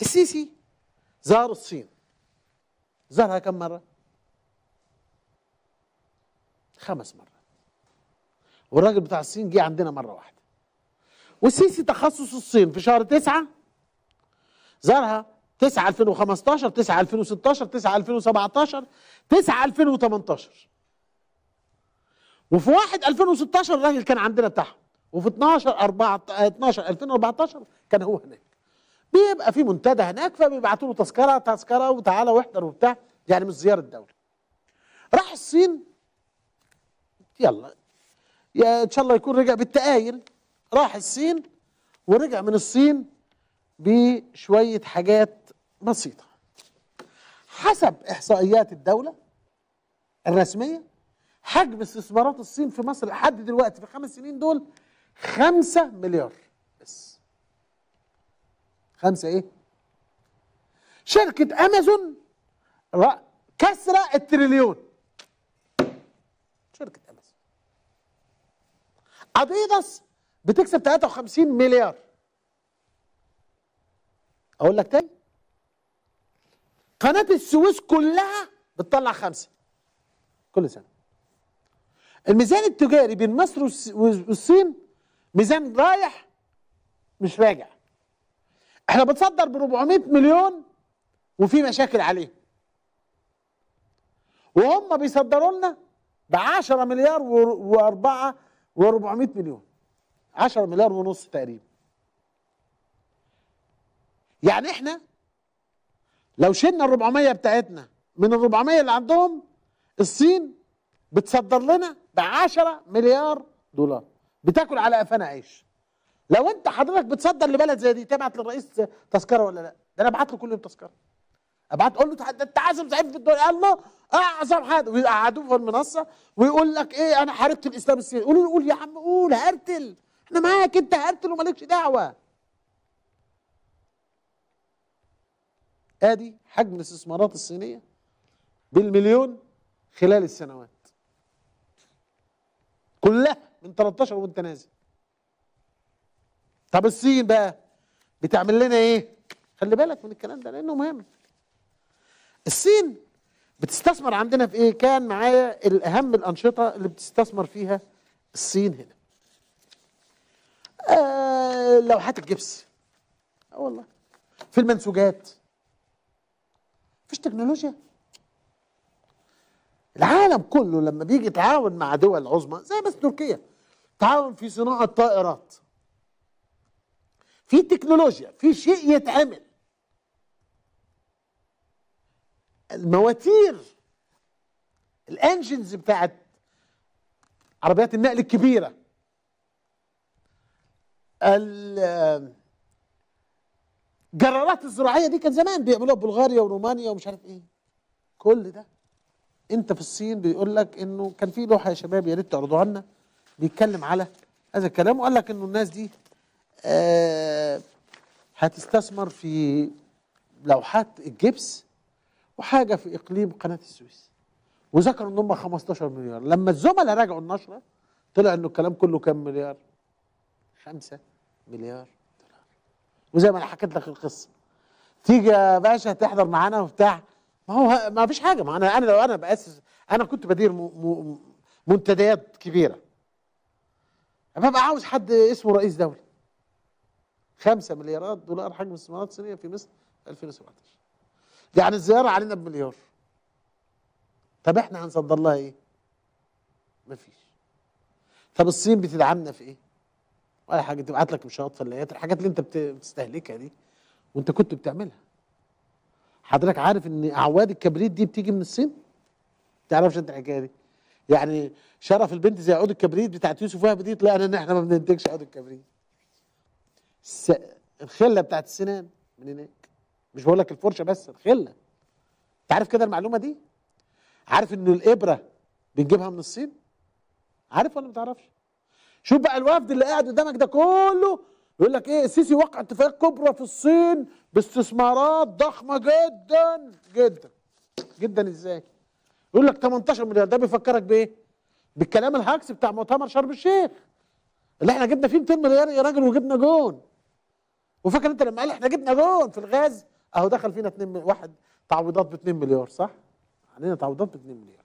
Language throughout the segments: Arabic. السيسي زار الصين، زارها كم مرة؟ 5 مرات، والراجل بتاع الصين جه عندنا مرة واحدة. والسيسي تخصص الصين في شهر 9 زارها 9 2015 9 2016 9 2017 9 2018 وفي 1/2016 الراجل كان عندنا تحت، وفي 12/2014 كان هو هناك. بيبقى في منتدى هناك فبيبعتوا له تذكره وتعالى واحضر وبتاع، يعني مش زياره دولي. راح الصين، يلا يا ان شاء الله يكون رجع بالتقايل. راح الصين ورجع من الصين بشويه حاجات بسيطه. حسب احصائيات الدوله الرسميه حجم استثمارات الصين في مصر لحد دلوقتي في 5 سنين دول 5 مليار بس. 5 ايه؟ شركة أمازون كسرة التريليون. شركة أمازون. أديداس بتكسب 53 مليار. أقول لك تاني؟ قناة السويس كلها بتطلع 5 كل سنة. الميزان التجاري بين مصر والصين ميزان رايح مش راجع. احنا بنصدر ب 400 مليون وفي مشاكل عليه، وهم بيصدروا لنا ب 10 مليار و4 و400 مليون 10 مليار ونص تقريبا. يعني احنا لو شلنا ال 400 بتاعتنا من ال 400 اللي عندهم، الصين بتصدر لنا ب 10 مليار دولار، بتاكل على قفانا عيش. لو انت حضرتك بتصدر لبلد زي دي تبعت للرئيس تذكره ولا لا؟ ده انا ابعت له كل يوم تذكره. ابعت اقول له ده انت عازم زعيم في الدول، قال له اعظم حاجه، ويقعدوه في المنصه ويقول لك ايه انا حاربت الاسلام الصيني. قول له قول يا عم قول، هرتل احنا معاك، انت هرتل ومالكش دعوه. ادي حجم الاستثمارات الصينيه بالمليون خلال السنوات كلها من 13 وانت نازل. طب الصين بقى بتعمل لنا ايه؟ خلي بالك من الكلام ده لانه مهم. الصين بتستثمر عندنا في ايه؟ كان معايا الاهم الانشطه اللي بتستثمر فيها الصين هنا. لوحات الجبس. والله. في المنسوجات. مفيش تكنولوجيا. العالم كله لما بيجي يتعاون مع دول عظمى زي بس تركيا، تعاون في صناعة طائرات، في تكنولوجيا، في شيء يتعمل. المواتير، الانجنز بتاعت عربيات النقل الكبيرة، الجرارات الزراعية دي كان زمان بيعملوها ببلغاريا ورومانيا ومش عارف ايه. كل ده انت في الصين بيقول لك انه كان في لوحه يا شباب يا ريت تعرضوها لنا، بيتكلم على هذا الكلام وقال لك انه الناس دي هتستثمر في لوحات الجبس وحاجه في اقليم قناه السويس، وذكروا ان هم 15 مليار، لما الزملاء راجعوا النشره طلع انه الكلام كله كام مليار؟ 5 مليار دولار. وزي ما انا حكيت لك القصه، تيجي يا باشا تحضر معانا وبتاع، ما هو ما فيش حاجه. ما انا لو انا باسس، انا كنت بدير منتديات كبيره، ببقى عاوز حد اسمه رئيس دوله. 5 مليارات دولار حجم الاستثمارات الصينيه في مصر 2017. يعني الزياره علينا بمليار. طب احنا هنصدر لها ايه؟ ما فيش. طب الصين بتدعمنا في ايه؟ ولا حاجه، تبعت لك مشاط، فلايات، الحاجات اللي انت بتستهلكها دي وانت كنت بتعملها. حضرتك عارف ان اعواد الكبريت دي بتيجي من الصين؟ تعرفش انت الحكايه دي؟ يعني شرف البنت زي عود الكبريت بتاعت يوسف وهبه دي، طلعنا ان احنا ما بننتجش عود الكبريت. الخله بتاعت السنان من هناك، مش بقول لك الفرشه بس، الخله. انت عارف كده المعلومه دي؟ عارف ان الابره بنجيبها من الصين؟ عارف ولا ما تعرفش؟ شوف بقى الوفد اللي قاعد قدامك ده كله يقول لك ايه؟ السيسي وقع اتفاقيات كبرى في الصين باستثمارات ضخمه جدا جدا جدا. ازاي؟ يقول لك 18 مليار. ده بيفكرك بايه؟ بالكلام الهاكس بتاع مؤتمر شرم الشيخ اللي احنا جبنا فيه 200 مليار يا راجل، وجبنا جون وفاكر انت لما قال احنا جبنا جون في الغاز اهو دخل فينا 2-1 تعويضات ب 2 مليار صح؟ علينا تعويضات ب 2 مليار.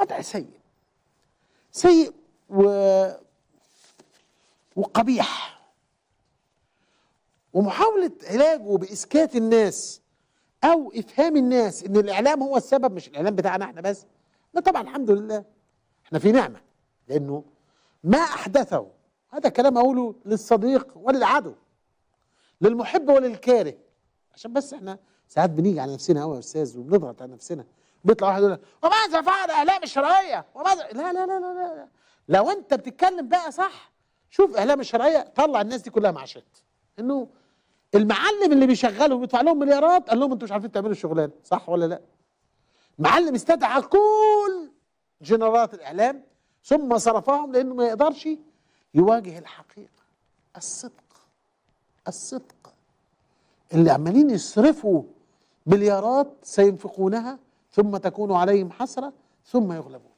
وضع سيء سيء وقبيح، ومحاولة علاجه بإسكات الناس أو إفهام الناس إن الإعلام هو السبب، مش الإعلام بتاعنا إحنا بس. لا طبعا الحمد لله إحنا في نعمة، لأنه ما أحدثه، هذا كلام أقوله للصديق وللعدو، للمحب وللكاره، عشان بس إحنا ساعات بنيجي على نفسنا أوي يا أستاذ وبنضغط على نفسنا. بيطلع واحد يقول لك وماذا فعل إعلام الشرعية؟ وماذا؟ لا لا لا لا لا، لو أنت بتتكلم بقى صح شوف إعلام الشرعية طلع الناس دي كلها معاشات، إنه المعلم اللي بيشغلهم ويدفع لهم مليارات قال لهم انتوا مش عارفين تعملوا الشغلانه، صح ولا لا؟ معلم استدعى كل جنرالات الاعلام ثم صرفهم لانه ما يقدرش يواجه الحقيقه، الصدق. الصدق اللي عمالين يصرفوا مليارات سينفقونها ثم تكون عليهم حسره ثم يغلبون.